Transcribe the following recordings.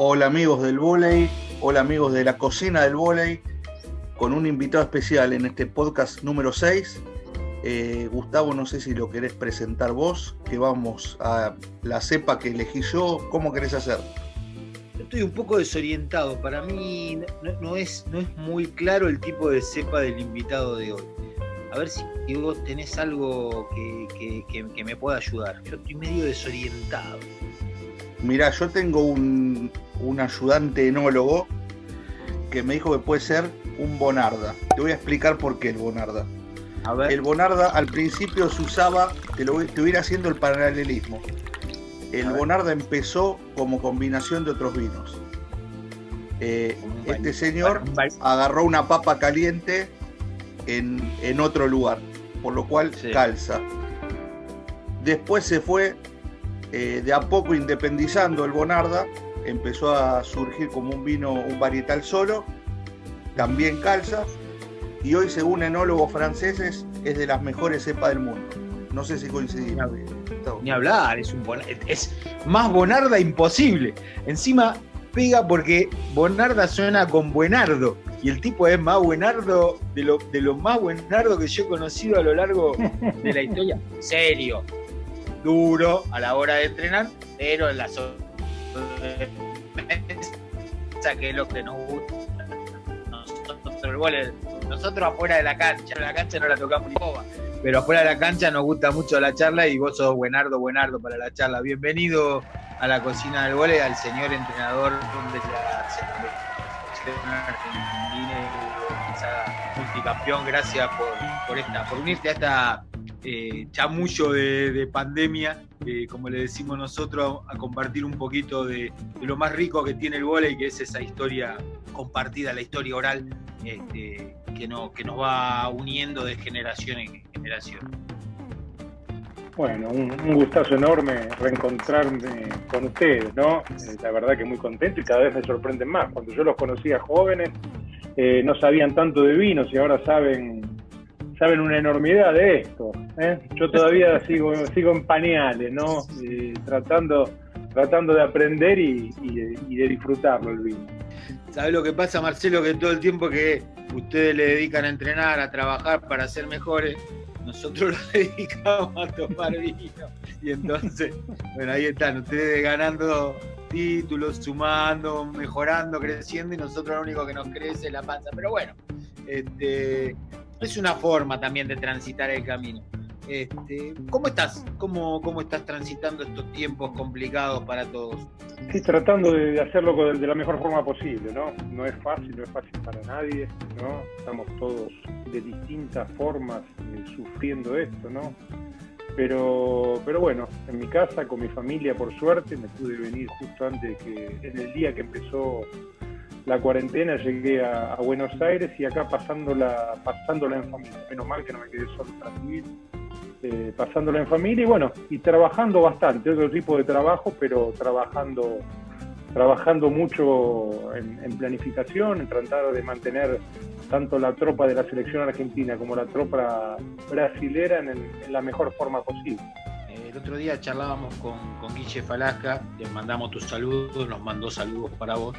Hola amigos del vóley, hola amigos de la cocina del vóley, con un invitado especial en este podcast número 6. Gustavo, no sé si lo querés presentar vos, que vamos a la cepa que elegí yo, ¿cómo querés hacer? Estoy un poco desorientado, para mí no es muy claro el tipo de cepa del invitado de hoy. A ver si vos tenés algo que me pueda ayudar. Yo estoy medio desorientado. Mirá, yo tengo un ayudante enólogo que me dijo que puede ser un Bonarda. Te voy a explicar por qué el Bonarda. A ver. El Bonarda al principio se usaba, te voy a ir haciendo el paralelismo. El Bonarda empezó como combinación de otros vinos. Este señor agarró una papa caliente en otro lugar, por lo cual sí, calza. Después se fue de a poco independizando el Bonarda, empezó a surgir como un vino, un varietal solo, también calza, y hoy según enólogos franceses es de las mejores cepas del mundo. No sé si coincidimos. Ni hablar, es más Bonarda imposible. Encima pega porque Bonarda suena con Buenardo. Y el tipo es más buenardo de lo más buenardo que yo he conocido a lo largo de la historia. Serio, duro a la hora de entrenar, pero en la zona que es lo que nos gusta. Nosotros afuera de la cancha no la tocamos ni boba, pero afuera de la cancha nos gusta mucho la charla y vos sos buenardo para la charla. Bienvenido a la cocina del vóley, al señor entrenador de la Selección Argentina. Multicampeón, gracias por unirte a esta chamullo de pandemia, como le decimos nosotros, a compartir un poquito de lo más rico que tiene el vóley, que es esa historia compartida, la historia oral que nos va uniendo de generación en generación. Bueno, un gustazo enorme reencontrarme con ustedes, ¿no? La verdad que muy contento y cada vez me sorprenden más. Cuando yo los conocía jóvenes, no sabían tanto de vinos y ahora saben una enormidad de esto, ¿eh? Yo todavía sigo en pañales, ¿no? Tratando de aprender y de disfrutarlo el vino. ¿Sabés lo que pasa, Marcelo? Que todo el tiempo que ustedes le dedican a entrenar, a trabajar para ser mejores, nosotros lo dedicamos a tomar vino. Y entonces, bueno, ahí están ustedes ganando títulos, sumando, mejorando, creciendo, y nosotros lo único que nos crece es la panza. Pero bueno, es una forma también de transitar el camino. ¿Cómo estás? ¿Cómo estás transitando estos tiempos complicados para todos? Sí, tratando de hacerlo de la mejor forma posible, ¿no? No es fácil para nadie, ¿no? Estamos todos de distintas formas sufriendo esto, ¿no? Pero bueno, en mi casa, con mi familia, por suerte, me pude venir justo antes en el día que empezó la cuarentena, llegué a Buenos Aires y acá pasándola en familia. Menos mal que no me quedé solo para vivir. Pasándola en familia y bueno, y trabajando bastante, otro tipo de trabajo, pero trabajando mucho en planificación, en tratar de mantener tanto la tropa de la selección argentina como la tropa brasilera en la mejor forma posible. El otro día charlábamos con Guille Falasca, le mandamos tus saludos, nos mandó saludos para vos,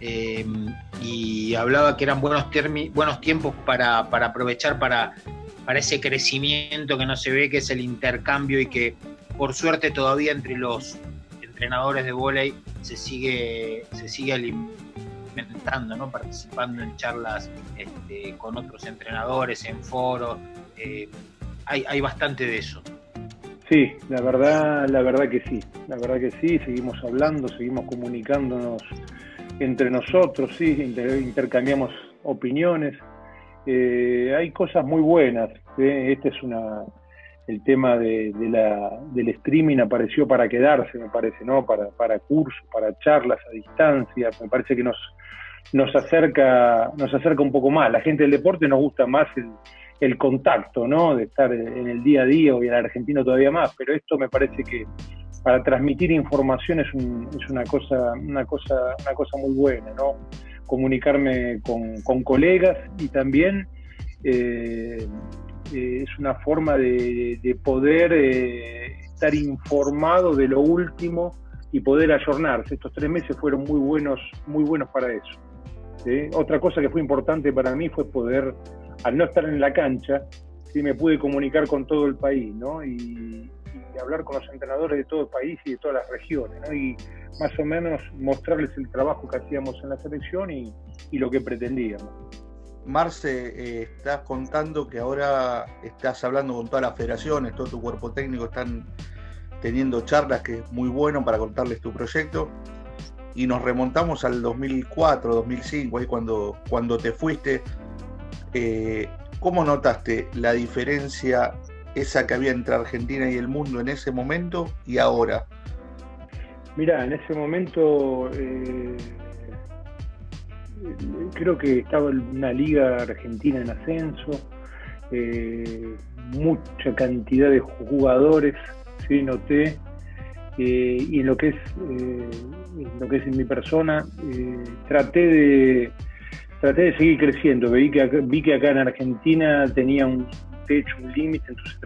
y hablaba que eran buenos tiempos para aprovechar para ese crecimiento que no se ve, que es el intercambio, y que por suerte todavía entre los entrenadores de vóley se sigue alimentando, ¿no? Participando en charlas con otros entrenadores, en foros, hay bastante de eso. Sí, la verdad que sí, seguimos hablando, seguimos comunicándonos entre nosotros, sí, intercambiamos opiniones. Hay cosas muy buenas, ¿eh? Este es el tema del streaming apareció para quedarse, me parece, ¿no? Para cursos, para charlas a distancia, me parece que nos acerca un poco más. La gente del deporte nos gusta más el contacto, ¿no? De estar en el día a día, y al argentino todavía más, pero esto me parece que para transmitir información es una cosa muy buena, ¿no? Comunicarme con colegas y también es una forma de poder estar informado de lo último y poder ayornarse. Estos 3 meses fueron muy buenos para eso. ¿Sí? Otra cosa que fue importante para mí fue poder, al no estar en la cancha, ¿sí? me pude comunicar con todo el país, ¿no? Y hablar con los entrenadores de todo el país y de todas las regiones, ¿no? Y más o menos mostrarles el trabajo que hacíamos en la selección y lo que pretendíamos. Marce, estás contando que ahora estás hablando con todas las federaciones, todo tu cuerpo técnico, están teniendo charlas, que es muy bueno para contarles tu proyecto, y nos remontamos al 2004, 2005, ahí cuando te fuiste. ¿Cómo notaste la diferencia esa que había entre Argentina y el mundo en ese momento y ahora? Mirá, en ese momento creo que estaba una liga argentina en ascenso, mucha cantidad de jugadores, sí, noté, y en lo que es en mi persona, traté de seguir creciendo. Vi que acá en Argentina tenía un techo, un límite, entonces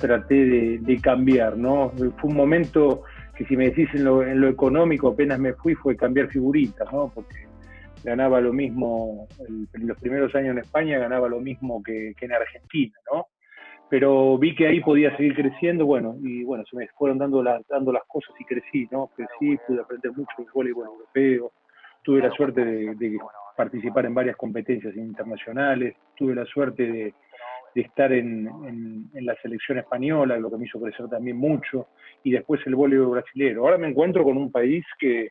traté de cambiar, ¿no? Fue un momento que, si me decís en lo económico, apenas me fui, fue cambiar figuritas, ¿no? Porque ganaba lo mismo, en los primeros años en España ganaba lo mismo que en Argentina, ¿no? Pero vi que ahí podía seguir creciendo, bueno, se me fueron dando las cosas y crecí, ¿no? Crecí, pude aprender mucho del voleibol europeo, tuve la suerte de participar en varias competencias internacionales, tuve la suerte de estar en la selección española, lo que me hizo crecer también mucho, y después el voleibol brasilero. Ahora me encuentro con un país que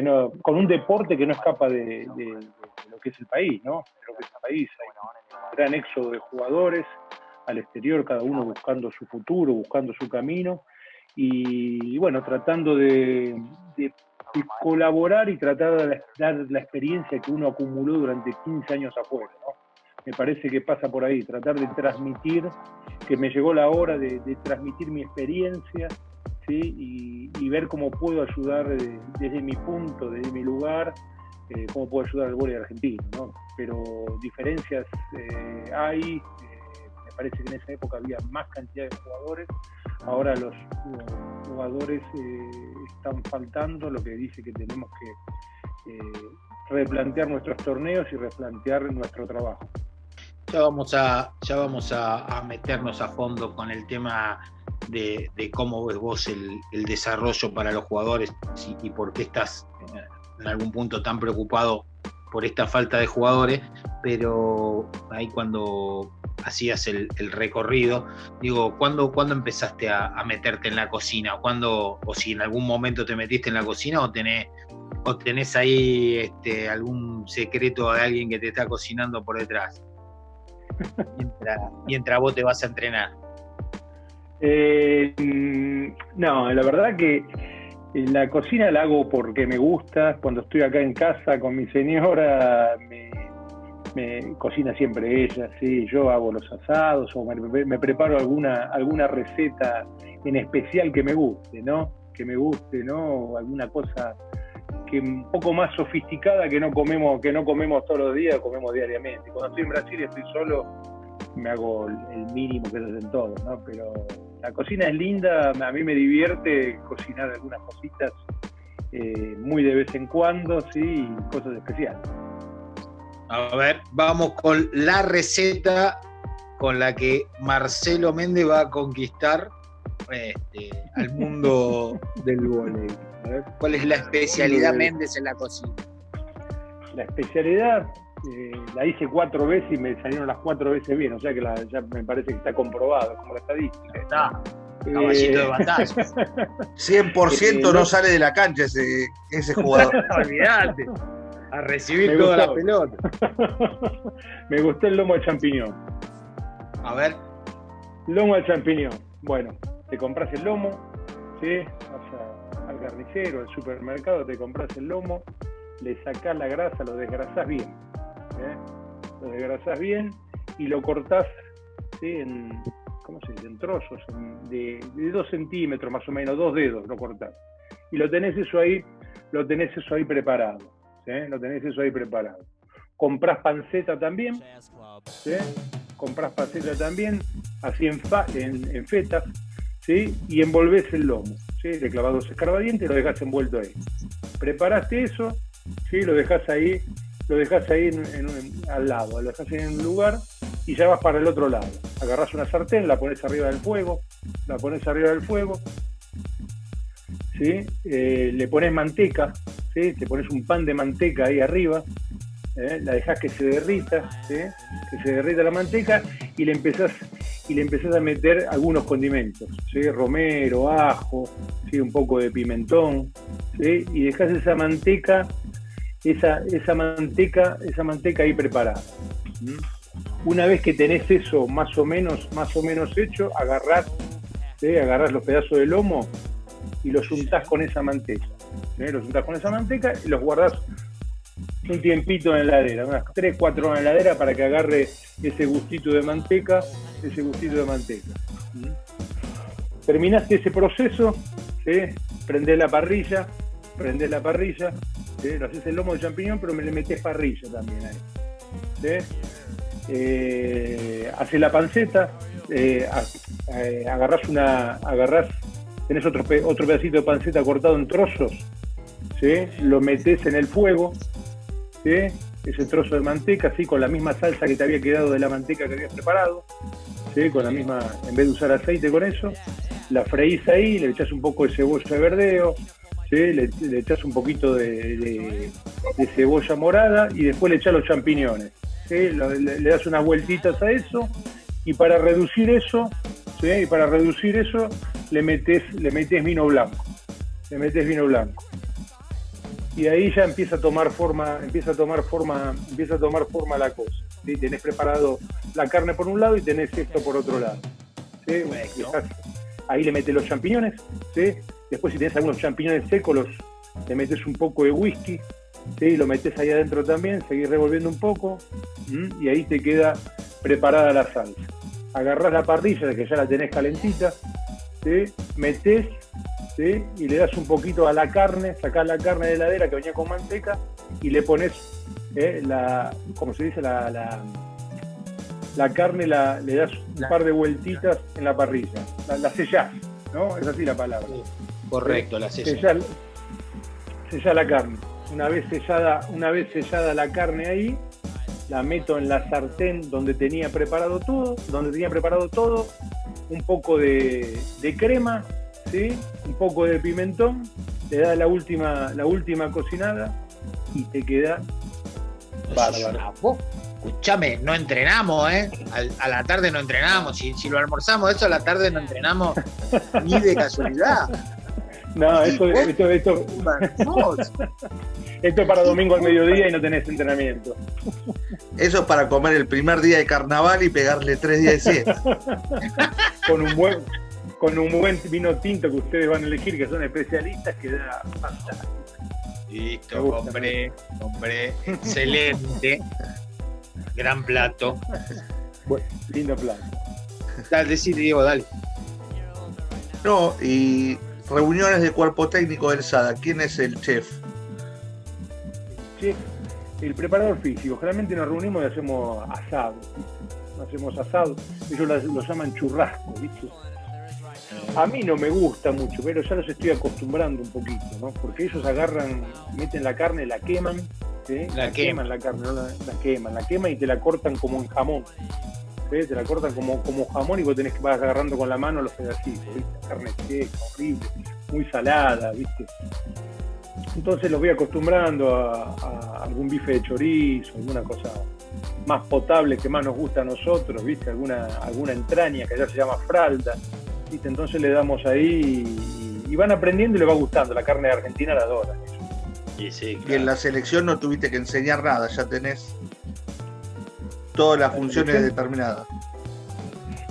no, con un deporte que no escapa de lo que es el país, ¿no? De lo que es el país. Hay un gran éxodo de jugadores al exterior, cada uno buscando su futuro, buscando su camino, y bueno, tratando de colaborar y tratar de dar la experiencia que uno acumuló durante 15 años afuera, ¿no? Me parece que pasa por ahí, tratar de transmitir, que me llegó la hora de transmitir mi experiencia, ¿sí? y ver cómo puedo ayudar desde mi punto, desde mi lugar, cómo puedo ayudar al voleibol argentino, ¿no? Pero diferencias hay, me parece que en esa época había más cantidad de jugadores, ahora los jugadores están faltando, lo que dice que tenemos que replantear nuestros torneos y replantear nuestro trabajo. Ya vamos a meternos a fondo con el tema de cómo ves vos el desarrollo para los jugadores y por qué estás en algún punto tan preocupado por esta falta de jugadores, pero ahí cuando hacías el recorrido, digo, ¿cuándo empezaste a meterte en la cocina? ¿Cuándo, o si en algún momento te metiste en la cocina o tenés ahí algún secreto de alguien que te está cocinando por detrás? Mientras vos te vas a entrenar. No, la verdad que la cocina la hago porque me gusta. Cuando estoy acá en casa con mi señora, me cocina siempre ella, ¿sí? Yo hago los asados o me preparo alguna receta en especial que me guste, ¿no? O alguna cosa que un poco más sofisticada que no comemos todos los días, comemos diariamente. Cuando estoy en Brasil y estoy solo, me hago el mínimo que hacen todos, ¿no? Pero la cocina es linda, a mí me divierte cocinar algunas cositas muy de vez en cuando, sí, cosas especiales. A ver, vamos con la receta con la que Marcelo Méndez va a conquistar al mundo del voleibol. A ver, ¿cuál es la especialidad Méndez en la cocina? La especialidad la hice 4 veces y me salieron las 4 veces bien, o sea que ya me parece que está comprobado, como la estadística. Está, caballito de batalla. 100% no sale de la cancha ese jugador. Olvidate, a recibir me toda gustó. La pelota. Me gustó el lomo de champiñón. A ver. Lomo de champiñón. Bueno, te compras el lomo, ¿sí? Al carnicero, al supermercado, te compras el lomo, le sacás la grasa, lo desgrasás bien, ¿eh? Lo desgrasás bien y lo cortás, ¿sí? en trozos, de 2 centímetros más o menos, 2 dedos lo cortás. Y lo tenés eso ahí preparado, ¿sí? Comprás panceta también, ¿sí? Así en fetas, ¿sí? Y envolvés el lomo, ¿sí? Le clavas dos escarbadientes y lo dejas envuelto ahí. Preparaste eso, ¿sí? lo dejas ahí al lado, lo dejas en un lugar y ya vas para el otro lado. Agarrás una sartén, la pones arriba del fuego, ¿sí? Le pones manteca, ¿sí? Te pones un pan de manteca ahí arriba, la dejás que se derrita, ¿sí? Que se derrita la manteca y le empezás a meter algunos condimentos, ¿sí? Romero, ajo, ¿sí? Un poco de pimentón, ¿sí? Y dejás esa manteca ahí preparada. ¿Sí? Una vez que tenés eso más o menos hecho, agarrás los pedazos de lomo y los untás con esa manteca. ¿Sí? Y los guardás un tiempito en la heladera, unas 3-4 horas en la heladera para que agarre ese gustito de manteca. ¿Sí? Terminaste ese proceso, ¿sí? Prendés la parrilla, ¿sí? Lo haces el lomo de champiñón, pero me le metés parrilla también ahí. ¿Sí? Haces la panceta, tenés otro pedacito de panceta cortado en trozos, ¿sí? Lo metés en el fuego, ¿sí? Ese trozo de manteca, así con la misma salsa que te había quedado de la manteca que habías preparado, ¿sí? En vez de usar aceite con eso, la freís ahí, le echás un poco de cebolla de verdeo, ¿sí? Le echás un poquito de cebolla morada y después le echás los champiñones, ¿sí? Le das unas vueltitas a eso y para reducir eso, ¿sí? le metes vino blanco. Y ahí ya empieza a tomar forma la cosa, ¿sí? Tenés preparado la carne por un lado y tenés esto por otro lado, ¿sí? Ahí le metes los champiñones, ¿sí? Después si tenés algunos champiñones secos, le metes un poco de whisky, ¿sí? Lo metes ahí adentro también, seguís revolviendo un poco, ¿sí? Y ahí te queda preparada la salsa. Agarrás la parrilla, que ya la tenés calentita, ¿sí? Metés, ¿sí? Y le das un poquito a la carne, sacás la carne de heladera que venía con manteca y le pones, la carne, le das un par de vueltitas en la parrilla, la sellás, ¿no? Es así la palabra. Sí, correcto, la sellás. Sellás la carne. Una vez sellada la carne ahí, la meto en la sartén donde tenía preparado todo, un poco de crema, ¿sí? Un poco de pimentón, le da la última cocinada y te queda bárbaro. Escuchame, no entrenamos, a la tarde no entrenamos, si lo almorzamos eso a la tarde no entrenamos ni de casualidad. No, esto es para domingo al mediodía y no tenés entrenamiento. Eso es para comer el primer día de carnaval y pegarle 3 días de siesta. Con un buen vino tinto que ustedes van a elegir, que son especialistas, queda fantástico. Listo, compré. Excelente. Gran plato. Bueno, lindo plato. Dale, decide, Diego, dale. No, y reuniones de cuerpo técnico del SADA. ¿Quién es el chef? El preparador físico. Generalmente nos reunimos y hacemos asado. Ellos lo llaman churrasco, ¿viste? A mí no me gusta mucho, pero ya los estoy acostumbrando un poquito, ¿no? Porque ellos meten la carne, la queman, ¿sí? La queman y te la cortan como en jamón, ¿sí? Te la cortan como jamón y vos vas agarrando con la mano los pedacitos, ¿viste? Carne seca, horrible, muy salada, ¿viste? Entonces los voy acostumbrando a algún bife de chorizo, alguna cosa más potable que más nos gusta a nosotros, ¿viste? Alguna entraña que allá se llama fralda. Entonces le damos ahí y van aprendiendo y les va gustando. La carne argentina la adoran. Sí, claro. Y en la selección no tuviste que enseñar nada, ya tenés todas las funciones determinadas.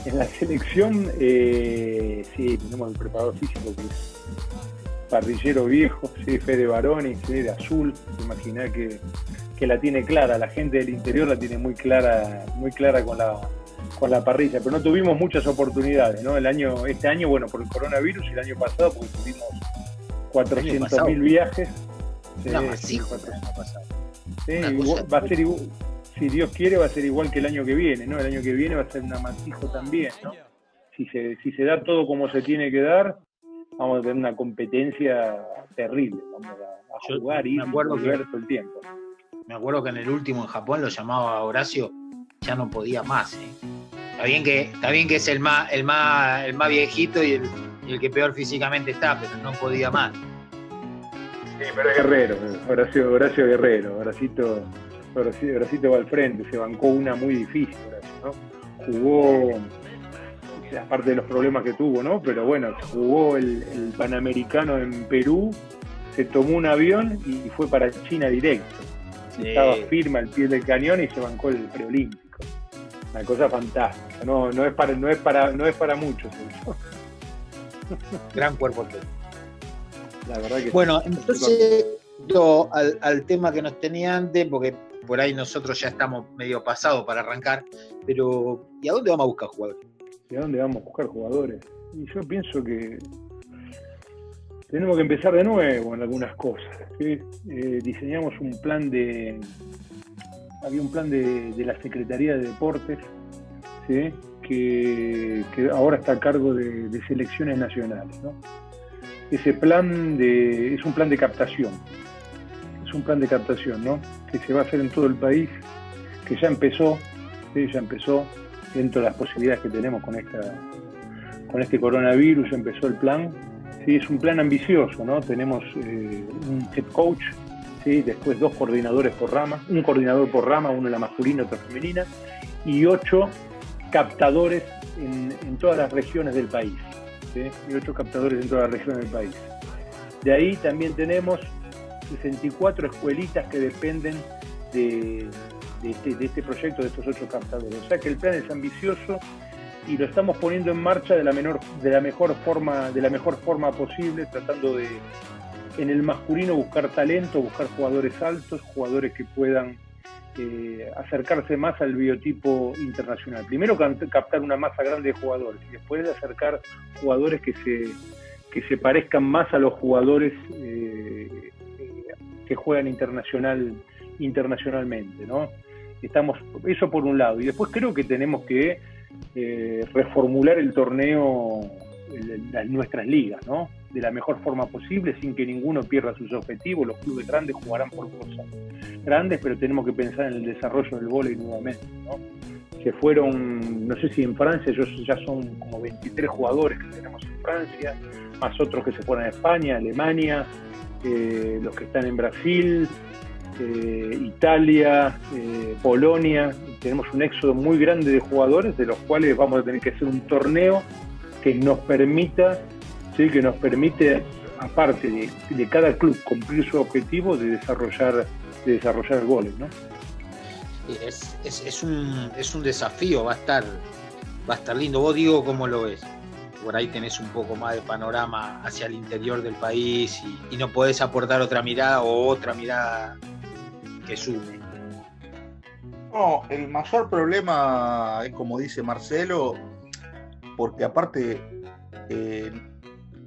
En la selección, sí, tenemos el preparador físico que es parrillero viejo, ¿sí? Fede Barón, ¿sí? De Azul. Imaginá que la tiene clara, la gente del interior la tiene muy clara con la parrilla, pero no tuvimos muchas oportunidades, ¿no? Este año, bueno, por el coronavirus, y el año pasado, porque tuvimos 400.000 viajes. Si Dios quiere, va a ser igual que el año que viene, ¿no? El año que viene va a ser un amasijo también, ¿no? Si se da todo como se tiene que dar, vamos a tener una competencia terrible, vamos a jugar y volver todo el tiempo. Me acuerdo que en el último en Japón lo llamaba Horacio, ya no podía más, Está bien que es el más viejito y el que peor físicamente está, pero no podía más. Sí, pero es Guerrero, Horacio Guerrero, Horacito va al frente, se bancó una muy difícil, ¿no? Jugó, aparte de los problemas que tuvo, ¿no? Pero bueno, jugó el Panamericano en Perú, se tomó un avión y fue para China directo. Sí. Estaba firme al pie del cañón y se bancó el preolímpico. Una cosa fantástica. No es para muchos. Gran cuerpo. La verdad que bueno, entonces al tema que nos tenía antes, porque por ahí nosotros ya estamos medio pasados para arrancar, pero ¿y a dónde vamos a buscar jugadores? ¿Y a dónde vamos a buscar jugadores? Y yo pienso que tenemos que empezar de nuevo en algunas cosas, ¿sí? Diseñamos un plan de... Había un plan de la Secretaría de Deportes, ¿sí? que ahora está a cargo de selecciones nacionales, ¿no? Ese plan es un plan de captación, ¿no? Que se va a hacer en todo el país, que ya empezó, ¿sí? Dentro de las posibilidades que tenemos con este coronavirus, ya empezó el plan. Sí, es un plan ambicioso, ¿no? Tenemos un head coach, ¿sí? Después 2 coordinadores por rama, un coordinador por rama, uno en la masculina, otro en la femenina, y 8 captadores en todas las regiones del país, ¿sí? Y 8 captadores en todas las regiones del país. De ahí también tenemos 64 escuelitas que dependen de este proyecto, de estos 8 captadores. O sea que el plan es ambicioso y lo estamos poniendo en marcha de la mejor forma posible, tratando de, en el masculino, buscar talento, buscar jugadores altos, jugadores que puedan acercarse más al biotipo internacional. Primero captar una masa grande de jugadores y después acercar jugadores que se parezcan más a los jugadores que juegan internacionalmente, ¿no? Estamos, eso por un lado, y después creo que tenemos que reformular el torneo, nuestras ligas, ¿no? De la mejor forma posible, sin que ninguno pierda sus objetivos. Los clubes grandes jugarán por cosas grandes, pero tenemos que pensar en el desarrollo del vóley nuevamente, ¿no? Se fueron, no sé si en Francia, ya son como 23 jugadores que tenemos en Francia, más otros que se fueron a España, Alemania, los que están en Brasil, Italia, Polonia. Tenemos un éxodo muy grande de jugadores, de los cuales vamos a tener que hacer un torneo que nos permita, ¿sí? Que nos permite, aparte de cada club cumplir su objetivo, de desarrollar goles, ¿no? Es un desafío, va a estar lindo. Vos, Diego, ¿cómo lo ves? Por ahí tenés un poco más de panorama hacia el interior del país y no podés aportar otra mirada o otra mirada que sume. No, el mayor problema es, como dice Marcelo, porque aparte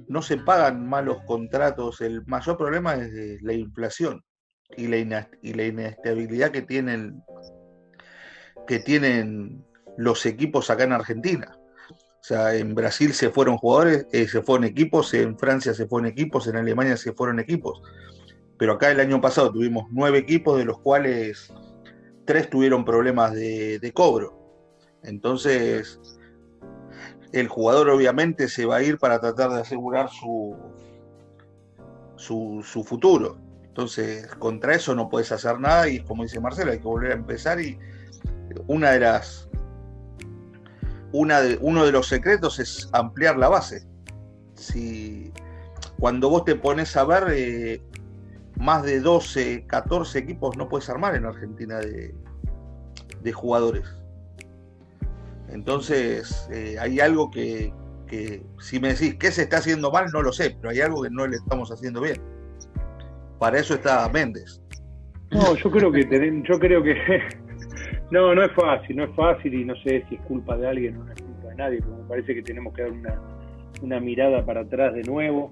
no se pagan malos contratos. El mayor problema es la inflación y la inestabilidad que tienen los equipos acá en Argentina. O sea, en Brasil se fueron jugadores, se fueron equipos, en Francia se fueron equipos, en Alemania se fueron equipos. Pero acá el año pasado tuvimos 9 equipos, de los cuales 3 tuvieron problemas de cobro. Entonces, el jugador obviamente se va a ir para tratar de asegurar su futuro. Entonces, contra eso no podés hacer nada y, como dice Marcelo, hay que volver a empezar. Y uno de los secretos es ampliar la base. Cuando vos te pones a ver, más de 12, 14 equipos no puedes armar en Argentina de jugadores. Entonces, hay algo que, si me decís qué se está haciendo mal, no lo sé, pero hay algo que no le estamos haciendo bien. Para eso está Méndez. No, yo creo que No es fácil, y no sé si es culpa de alguien o no es culpa de nadie, pero me parece que tenemos que dar una mirada para atrás de nuevo,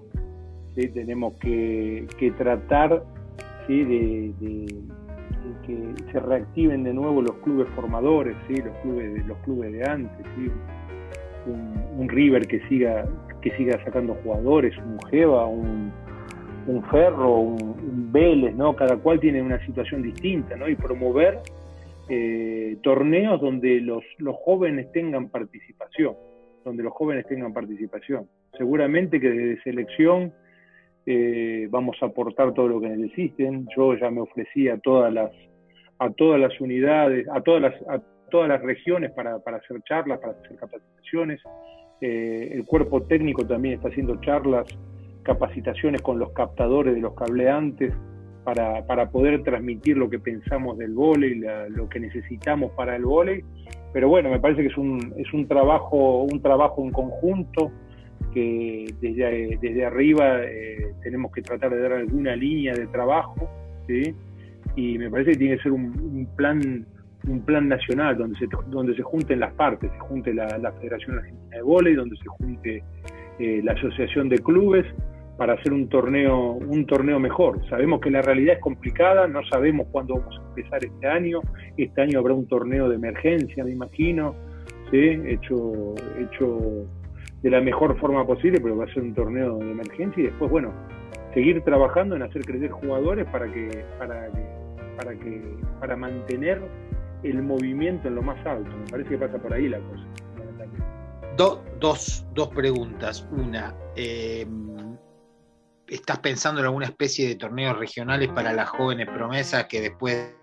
¿sí? Tenemos que tratar, ¿sí? de que se reactiven de nuevo los clubes formadores, ¿sí? Los clubes de antes, ¿sí? Un River que siga que siga sacando jugadores, un Jeva, un Ferro, un Vélez, ¿no? Cada cual tiene una situación distinta, ¿no? Y promover torneos donde los jóvenes tengan participación, Seguramente que desde selección vamos a aportar todo lo que necesiten. Yo ya me ofrecí a todas las unidades, a todas las regiones para hacer charlas, para hacer capacitaciones. El cuerpo técnico también está haciendo charlas, capacitaciones con los captadores de los cableantes para poder transmitir lo que pensamos del vóley, lo que necesitamos para el vóley. Pero bueno, me parece que es un trabajo en conjunto, que desde arriba tenemos que tratar de dar alguna línea de trabajo, ¿sí? Y me parece que tiene que ser un plan nacional donde se junten las partes, se junte la Federación Argentina de Vóley, donde se junte la Asociación de Clubes, para hacer un torneo mejor. Sabemos que la realidad es complicada, no sabemos cuándo vamos a empezar este año. Este año habrá un torneo de emergencia, me imagino, ¿sí? hecho de la mejor forma posible, pero va a ser un torneo de emergencia, y después, bueno, seguir trabajando en hacer crecer jugadores para mantener el movimiento en lo más alto. Me parece que pasa por ahí la cosa. Dos preguntas. Una, ¿estás pensando en alguna especie de torneos regionales para las jóvenes promesas que después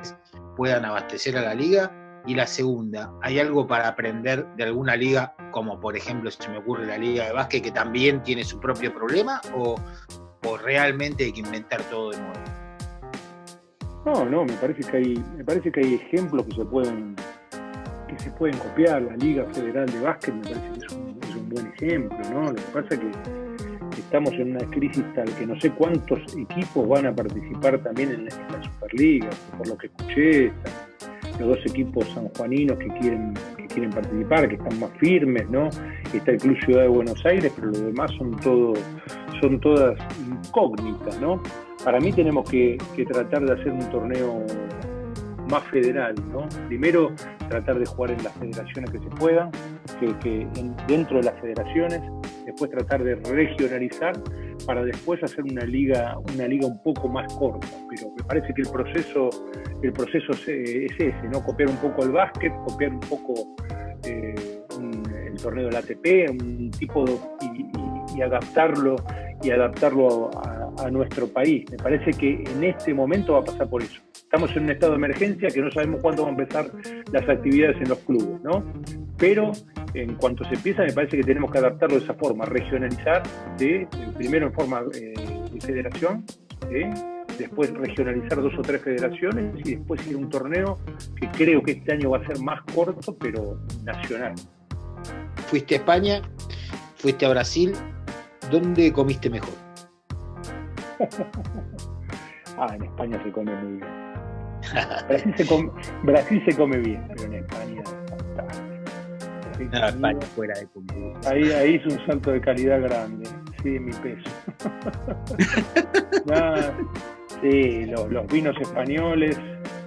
puedan abastecer a la liga? Y la segunda, ¿hay algo para aprender de alguna liga, como por ejemplo se me ocurre la Liga de Básquet, que también tiene su propio problema, o realmente hay que inventar todo de nuevo? No, me parece que hay ejemplos que se pueden copiar. La Liga Federal de Básquet me parece que es un buen ejemplo, ¿no? Lo que pasa es que estamos en una crisis tal que no sé cuántos equipos van a participar también en la Superliga, por lo que escuché. Los dos equipos sanjuaninos que quieren participar, que están más firmes, ¿no? Está el Club Ciudad de Buenos Aires, pero los demás son todas incógnitas, ¿no? Para mí tenemos que tratar de hacer un torneo más federal, ¿no? Primero, tratar de jugar en las federaciones que se puedan, dentro de las federaciones, después tratar de regionalizar, para después hacer una liga un poco más corta. Pero me parece que el proceso es ese, ¿no? Copiar un poco el básquet, copiar un poco el torneo del ATP, y adaptarlo a nuestro país. Me parece que en este momento va a pasar por eso. Estamos en un estado de emergencia que no sabemos cuándo van a empezar las actividades en los clubes, ¿no? Pero en cuanto se empieza, me parece que tenemos que adaptarlo de esa forma, regionalizar, ¿sí? Primero en forma de federación, ¿sí? Después regionalizar 2 o 3 federaciones, y después ir a un torneo que creo que este año va a ser más corto, pero nacional. Fuiste a España, fuiste a Brasil, ¿dónde comiste mejor? En España se come muy bien. Brasil se come bien, pero en España España fuera de comida. Ahí es un salto de calidad grande, sí, mi peso. Sí, los vinos españoles,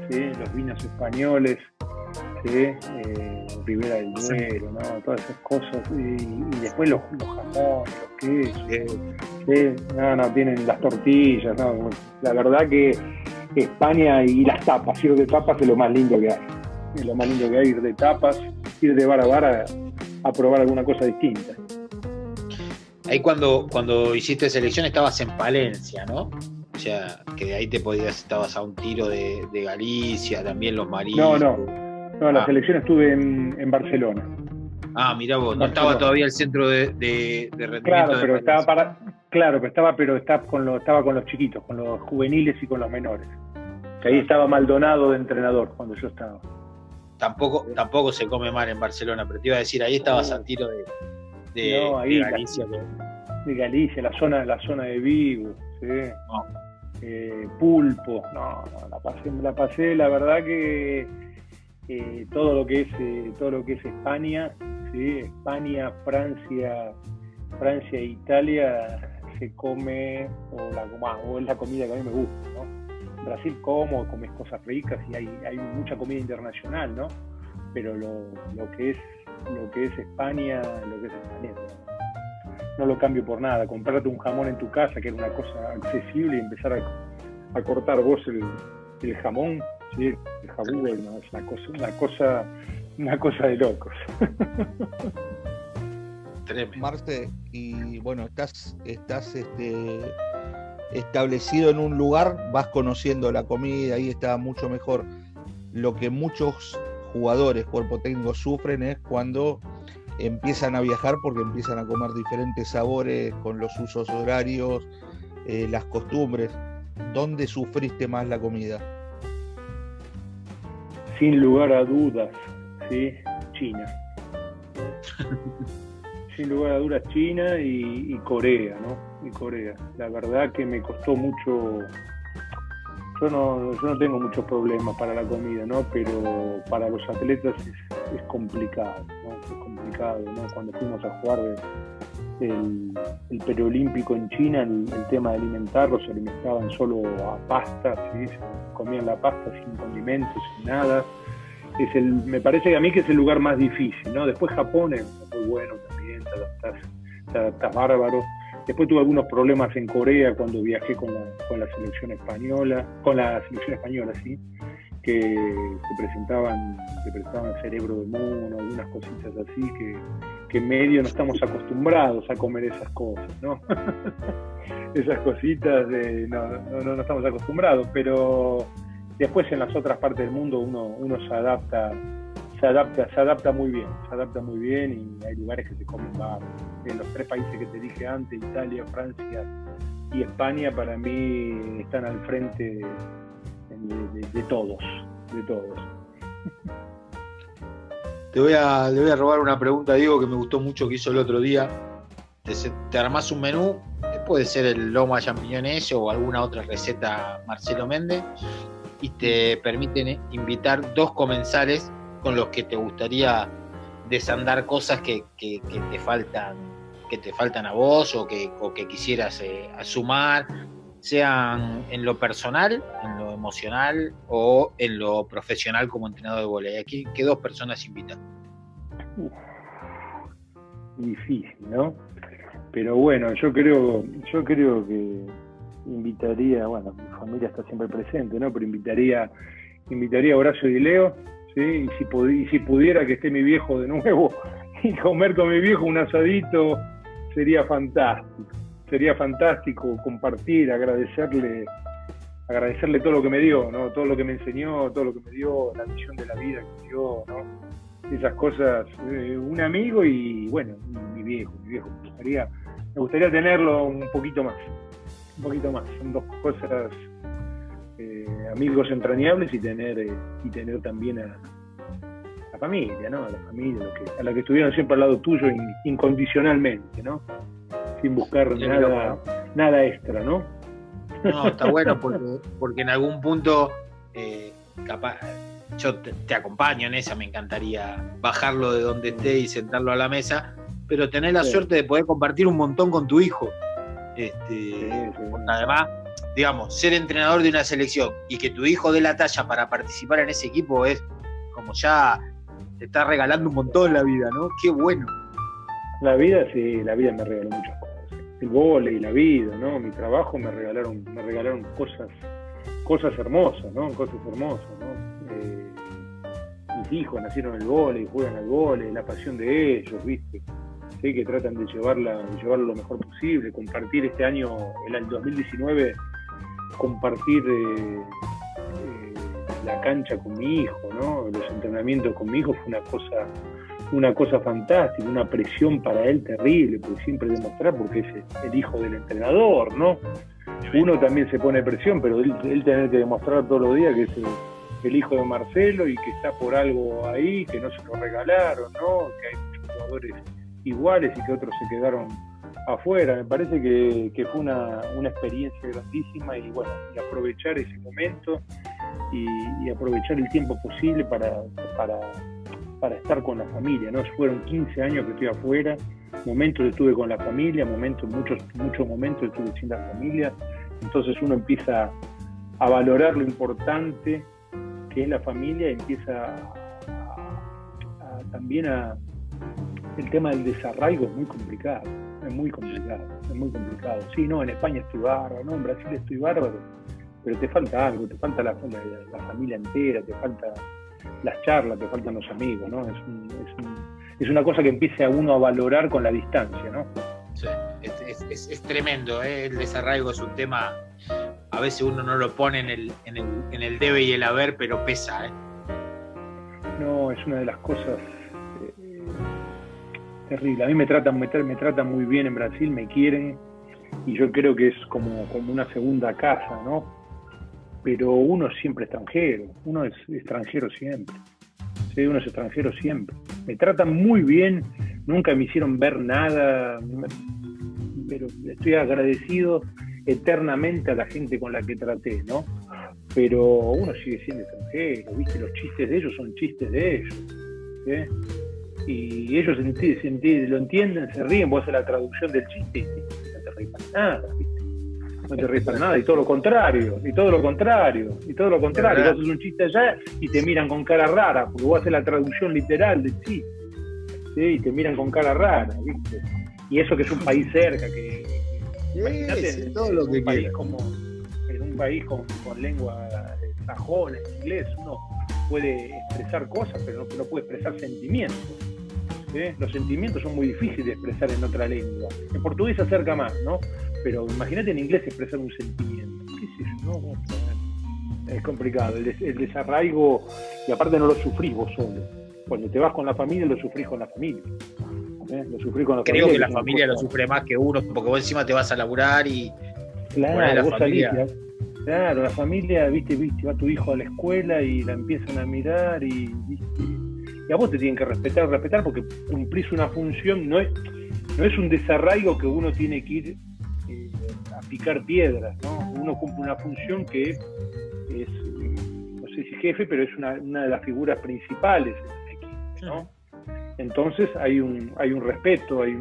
sí, Ribera del Duero, ¿no? Todas esas cosas, y después los jamones, los quesos, tienen las tortillas, no, la verdad que España, y las tapas, ir de tapas es lo más lindo que hay. Es lo más lindo que hay, ir de tapas, ir de bar a bar a probar alguna cosa distinta. Ahí cuando hiciste selección estabas en Palencia, ¿no? O sea, que de ahí estabas a un tiro de Galicia, también los mariscos. No, la selección estuve en Barcelona. Mirá vos, no estaba todavía el centro de rendimiento. Claro, pero estaba con los chiquitos, con los juveniles y con los menores. Que ahí estaba Maldonado de entrenador cuando yo estaba. Tampoco se come mal en Barcelona, pero te iba a decir, ahí estabas al tiro de Galicia. De Galicia, la zona de Vigo, ¿sí? Pulpo. La pasé, la verdad que todo lo que es España, ¿sí? España, Francia e Italia se come, o es la comida que a mí me gusta, ¿no? Brasil comes cosas ricas, y hay mucha comida internacional, ¿no? Pero lo que es España, no lo cambio por nada. Comprarte un jamón en tu casa, que era una cosa accesible, y empezar a cortar vos el jamón, ¿sí? El jabú, es una cosa de locos. Tremendo. Marce, y bueno, estás establecido en un lugar, vas conociendo la comida, ahí está mucho mejor. Lo que muchos jugadores, cuerpo técnico, sufren es cuando empiezan a viajar, porque empiezan a comer diferentes sabores con los usos horarios, las costumbres. ¿Dónde sufriste más la comida? Sin lugar a dudas, ¿sí? China. Sin lugar a dudas, China y Corea, ¿no? Y Corea. La verdad que me costó mucho. Yo no tengo muchos problemas para la comida, ¿no? Pero para los atletas es complicado, ¿no? Es complicado, ¿no? Cuando fuimos a jugar el preolímpico en China, el tema de alimentarlos, se alimentaban solo a pasta, ¿sí? Comían la pasta sin condimentos, sin nada. Me parece a mí que es el lugar más difícil, ¿no? Después Japón es muy bueno también, te adaptás bárbaro. Después tuve algunos problemas en Corea cuando viajé con la selección española, sí, que se presentaban cerebro de mono, algunas cositas así que en medio no estamos acostumbrados a comer esas cosas, ¿no? Esas cositas no estamos acostumbrados, pero después en las otras partes del mundo uno se adapta muy bien, y hay lugares que se comen bárbaros. En los tres países que te dije antes, Italia, Francia y España, para mí están al frente de todos. Le voy a robar una pregunta a Diego que me gustó mucho que hizo el otro día. Te armás un menú, puede ser el lomo a champiñones o alguna otra receta Marcelo Méndez, y te permiten invitar 2 comensales con los que te gustaría desandar cosas que te faltan a vos o que quisieras sumar, sean en lo personal, en lo emocional o en lo profesional como entrenador de vóley. Aquí, ¿qué 2 personas invitan? Difícil, ¿no? Pero bueno, yo creo que invitaría, bueno, mi familia está siempre presente, ¿no? Pero invitaría a Horacio y Leo, ¿sí? Y si pudiera que esté mi viejo de nuevo y comer con mi viejo un asadito, sería fantástico compartir, agradecerle todo lo que me dio, ¿no? Todo lo que me enseñó, todo lo que me dio, la visión de la vida que me dio, ¿no? Esas cosas, un amigo y bueno, mi viejo, me gustaría tenerlo un poquito más, son 2 cosas, amigos entrañables y tener también a la familia, ¿no? A la familia, a la que estuvieron siempre al lado tuyo incondicionalmente, ¿no? Sin buscar nada extra, ¿no? No, está bueno porque en algún punto capaz, yo te acompaño en esa, me encantaría bajarlo de donde esté y sentarlo a la mesa, pero tener la suerte de poder compartir un montón con tu hijo. Además, digamos, ser entrenador de una selección y que tu hijo dé la talla para participar en ese equipo es como ya te está regalando un montón la vida, ¿no? Qué bueno. La vida, sí, la vida me regaló muchas cosas. El vóley, la vida, ¿no? Mi trabajo me regalaron cosas hermosas, ¿no? Mis hijos nacieron en el vóley, juegan al vóley, la pasión de ellos, ¿viste? Sí, que tratan de llevarlo lo mejor posible, compartir este año, el 2019, compartir la cancha con mi hijo, ¿no? Los entrenamientos con mi hijo fue una cosa fantástica, una presión para él terrible, porque siempre demostrar, porque es el hijo del entrenador, ¿no? Uno también se pone presión, pero él tener que demostrar todos los días que es el hijo de Marcelo y que está por algo ahí, que no se lo regalaron, ¿no? Que hay muchos jugadores iguales y que otros se quedaron afuera. Me parece que fue una experiencia grandísima y bueno, y aprovechar ese momento y aprovechar el tiempo posible para estar con la familia, ¿no? Fueron 15 años que estoy afuera, momentos estuve con la familia, muchos momentos estuve sin la familia, entonces uno empieza a valorar lo importante que es la familia y empieza también a el tema del desarraigo es muy complicado, Es muy complicado, es muy complicado. Sí, no, en España estoy bárbaro, no, en Brasil estoy bárbaro, pero te falta algo, te falta la familia entera, te falta las charlas, te faltan los amigos, ¿no? Es una cosa que empiece a uno a valorar con la distancia, ¿no? Sí, es tremendo, ¿eh? El desarraigo es un tema, a veces uno no lo pone en el debe y el haber, pero pesa, ¿eh? No, es una de las cosas terrible. A mí me tratan muy bien en Brasil, me quieren, y yo creo que es como una segunda casa, ¿no? Pero uno es siempre extranjero, uno es extranjero siempre. Sí, uno es extranjero siempre. Me tratan muy bien, nunca me hicieron ver nada, pero estoy agradecido eternamente a la gente con la que traté, ¿no? Pero uno sigue siendo extranjero, ¿viste? Los chistes de ellos son chistes de ellos, ¿sí? Y ellos lo entienden, se ríen, vos haces la traducción del chiste y no te reís para nada, ¿viste? No te reís para nada, y todo lo contrario, haces un chiste allá y te miran con cara rara, porque vos haces la traducción literal del chiste, ¿sí? Y te miran con cara rara, ¿viste? Y eso que es un país cerca, que imagínate, todo lo que quieras, en un país con lengua sajona, inglés, uno puede expresar cosas, pero no puede expresar sentimientos, ¿sí? Los sentimientos son muy difíciles de expresar en otra lengua. En portugués se acerca más, ¿no? Pero imagínate en inglés expresar un sentimiento. ¿Qué sé yo? No, es complicado. El desarraigo, y aparte no lo sufrís vos solo. Cuando te vas con la familia, lo sufrís con la familia. ¿Eh? Lo sufrís con la familia. Creo que la familia lo sufre más que uno, porque vos encima te vas a laburar y... Claro, vos salís. Claro, la familia, viste, va tu hijo a la escuela y la empiezan a mirar y a vos te tienen que respetar porque cumplís una función, no es un desarraigo que uno tiene que ir a picar piedras, ¿no? Uno cumple una función que es no sé si jefe, pero es una de las figuras principales en el equipo, ¿no? Entonces hay un respeto, hay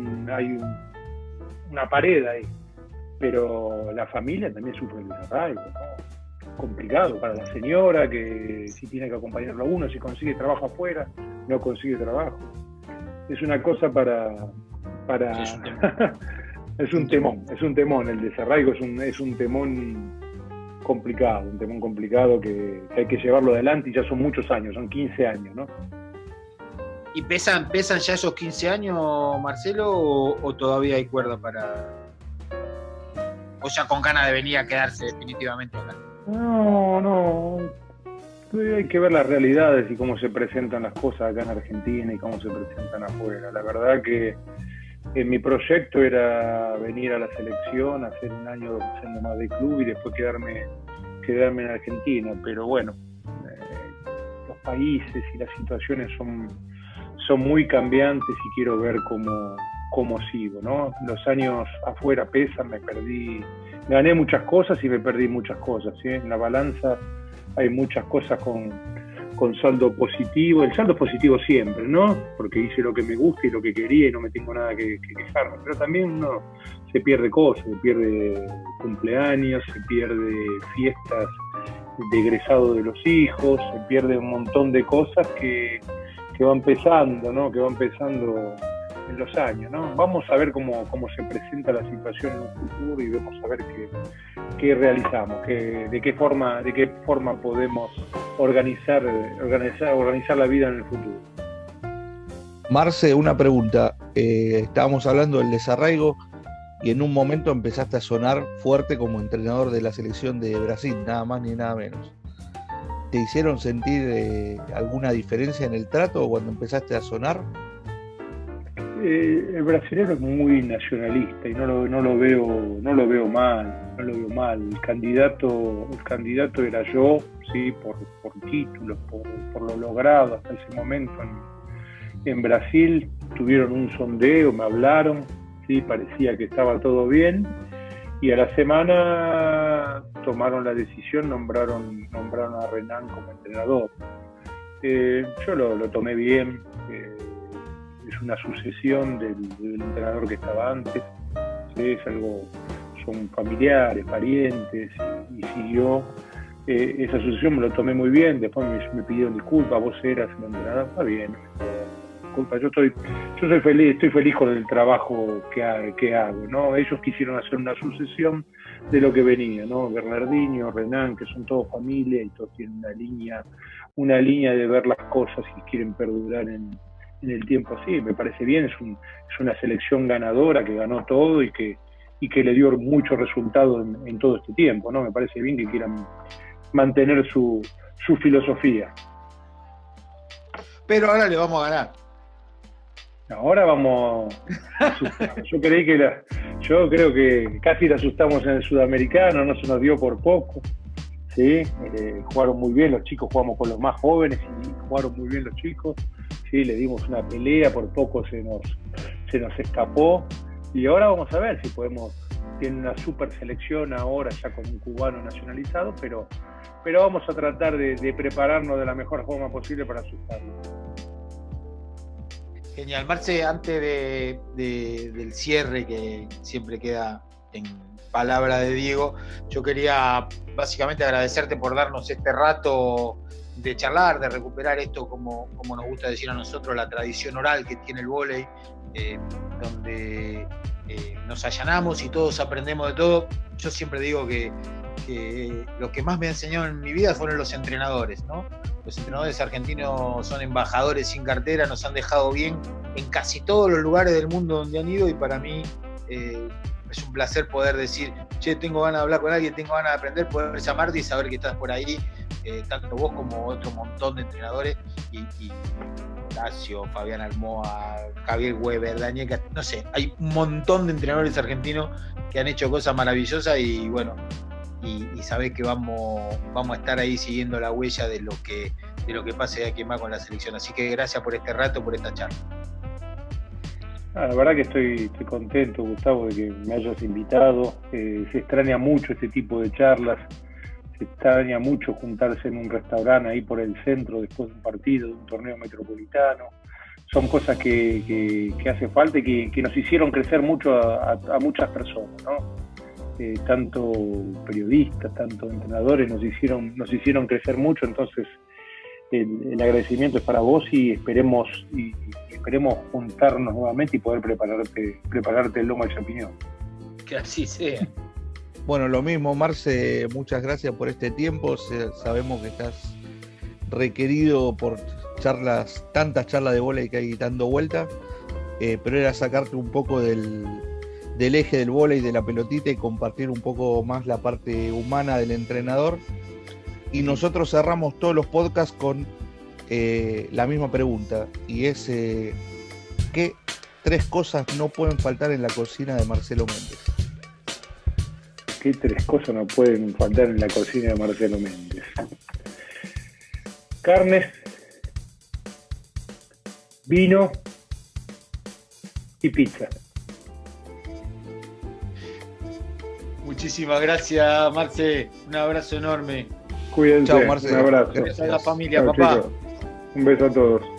una pared ahí. Pero la familia también sufre el desarraigo, ¿no? Complicado para la señora, que si tiene que acompañarlo a uno, si consigue trabajo afuera, no consigue trabajo. Es una cosa para sí, es un temón. El desarraigo es un temón complicado, que hay que llevarlo adelante, y ya son muchos años, son 15 años, ¿no? ¿Y pesan ya esos 15 años, Marcelo, o todavía hay cuerda para...? O sea, con ganas de venir a quedarse definitivamente. No. Hay que ver las realidades y cómo se presentan las cosas acá en Argentina y cómo se presentan afuera. La verdad que mi proyecto era venir a la selección, hacer un año más de club y después quedarme en Argentina. Pero bueno, los países y las situaciones son muy cambiantes y quiero ver cómo sigo, ¿no? Los años afuera pesan, gané muchas cosas y me perdí muchas cosas, ¿sí? En la balanza hay muchas cosas con saldo positivo, el saldo es positivo siempre, ¿no? Porque hice lo que me gusta y lo que quería y no me tengo nada que quejarme, pero también uno se pierde cosas, se pierde cumpleaños, se pierde fiestas de egresado de los hijos, se pierde un montón de cosas que van pesando, ¿no? Que van pesando en los años, ¿no? Vamos a ver cómo se presenta la situación en un futuro y vamos a ver qué realizamos, de qué forma podemos organizar la vida en el futuro. Marce, una pregunta. Estábamos hablando del desarraigo y en un momento empezaste a sonar fuerte como entrenador de la selección de Brasil, nada más ni nada menos. ¿Te hicieron sentir alguna diferencia en el trato cuando empezaste a sonar? El brasileño es muy nacionalista y no lo veo mal. El candidato era yo, sí, por títulos, por lo logrado hasta ese momento en Brasil. Tuvieron un sondeo, me hablaron, sí, parecía que estaba todo bien y a la semana tomaron la decisión, nombraron a Renan como entrenador. Yo lo tomé bien. Es una sucesión del entrenador que estaba antes, ¿sí? Son familiares, parientes, y siguió. Esa sucesión me lo tomé muy bien, después me pidieron disculpas, vos eras el entrenador, está bien, compa, yo soy feliz, estoy feliz con el trabajo que hago, ¿no? Ellos quisieron hacer una sucesión de lo que venía, ¿no? Bernardino, Renan, que son todos familia y todos tienen una línea de ver las cosas y quieren perdurar en el tiempo así. Me parece bien, es una selección ganadora que ganó todo y que le dio mucho resultado en todo este tiempo, ¿no? Me parece bien que quieran mantener su filosofía. Pero ahora le vamos a ganar. Ahora vamos a asustar. Yo creo que casi la asustamos en el Sudamericano, no se nos dio por poco. ¿Sí? Jugaron muy bien los chicos, jugamos con los más jóvenes y jugaron muy bien los chicos. Sí, le dimos una pelea, por poco se nos escapó. Y ahora vamos a ver si podemos. Tiene una super selección ahora ya con un cubano nacionalizado, pero vamos a tratar de prepararnos de la mejor forma posible para asustarlo. Genial. Marce, antes del cierre, que siempre queda en palabra de Diego, yo quería básicamente agradecerte por darnos este rato de charlar, de recuperar esto, como nos gusta decir a nosotros, la tradición oral que tiene el vóley, donde nos allanamos y todos aprendemos de todo. Yo siempre digo que los que más me enseñaron en mi vida fueron los entrenadores, ¿no? Los entrenadores argentinos son embajadores sin cartera, nos han dejado bien en casi todos los lugares del mundo donde han ido, y para mí es un placer poder decir, che, tengo ganas de hablar con alguien, tengo ganas de aprender, poder llamarte y saber que estás por ahí, tanto vos como otro montón de entrenadores, y Lacio, Fabián Almoha, Javier Weber, Dañeca, no sé, hay un montón de entrenadores argentinos que han hecho cosas maravillosas, y bueno, y sabés que vamos a estar ahí siguiendo la huella de lo que pase de aquí más con la selección. Así que gracias por este rato, por esta charla. La verdad que estoy contento, Gustavo, de que me hayas invitado. Se extraña mucho este tipo de charlas, se extraña mucho juntarse en un restaurante ahí por el centro después de un partido, de un torneo metropolitano. Son cosas que hace falta y que nos hicieron crecer mucho a muchas personas, ¿no? Tanto periodistas, tanto entrenadores nos hicieron crecer mucho, entonces el agradecimiento es para vos, y esperemos juntarnos nuevamente y poder prepararte el lomo al champiñón. Que así sea. Bueno, lo mismo, Marce, muchas gracias por este tiempo. Sabemos que estás requerido por charlas, tantas charlas de vóley que hay dando vuelta, pero era sacarte un poco del eje del vóley, de la pelotita, y compartir un poco más la parte humana del entrenador. Y nosotros cerramos todos los podcasts con la misma pregunta, y es ¿qué tres cosas no pueden faltar en la cocina de Marcelo Méndez? ¿Qué tres cosas no pueden faltar en la cocina de Marcelo Méndez? Carne, vino y pizza. Muchísimas gracias, Marce. Un abrazo enorme. Cuídense. Chao, Marce. Un abrazo. Gracias a la familia, chau, papá. Chicos. Un beso a todos.